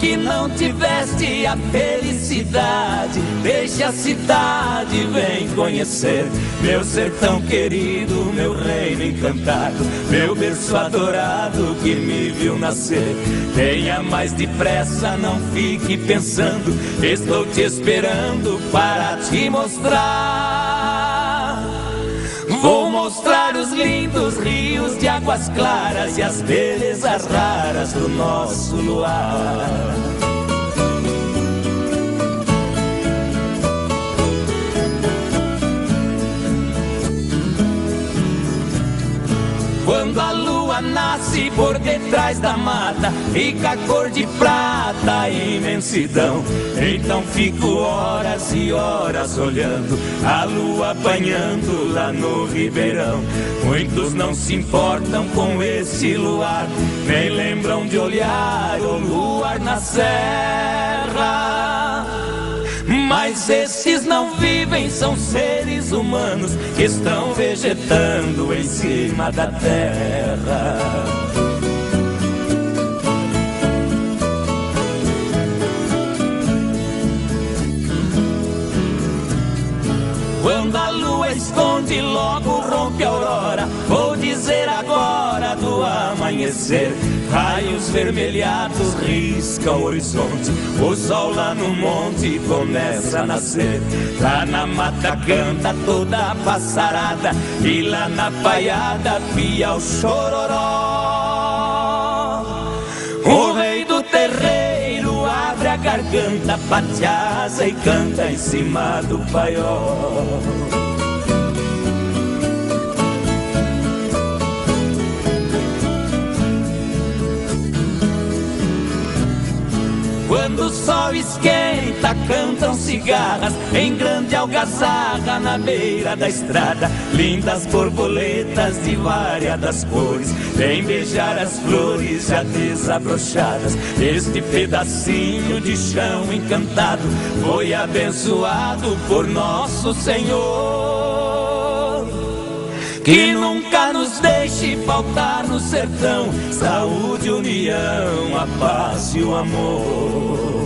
que não tiveste a felicidade. Deixa a cidade, vem conhecer meu sertão querido, meu reino encantado, meu berço adorado que me viu nascer. Tenha mais depressa, não fique pensando, estou te esperando para te mostrar. Vou mostrar os lindos rios de águas claras e as belezas raras do nosso luar. Quando a lua nasce por detrás da mata, fica a cor de prata, a imensidão. Então fico horas e horas olhando a lua apanhando lá no ribeirão. Muitos não se importam com esse luar, nem lembram de olhar o luar na serra. Mas esses não vivem, são seres humanos que estão vegetando em cima da terra. Quando a lua esconde, logo rompe a aurora, vou dizer agora do amanhecer. Raios vermelhados riscam o horizonte, o sol lá no monte começa a nascer. Lá na mata canta toda a passarada, e lá na paiada pia o chororó. O rei do terreiro abre a garganta, bate a asa e canta em cima do paiol. Quando o sol esquenta, cantam cigarras em grande algazarra na beira da estrada. Lindas borboletas de variadas cores vem beijar as flores já desabrochadas. Este pedacinho de chão encantado foi abençoado por nosso Senhor. Que nunca nos deixe faltar no sertão saúde, união, a paz e o amor.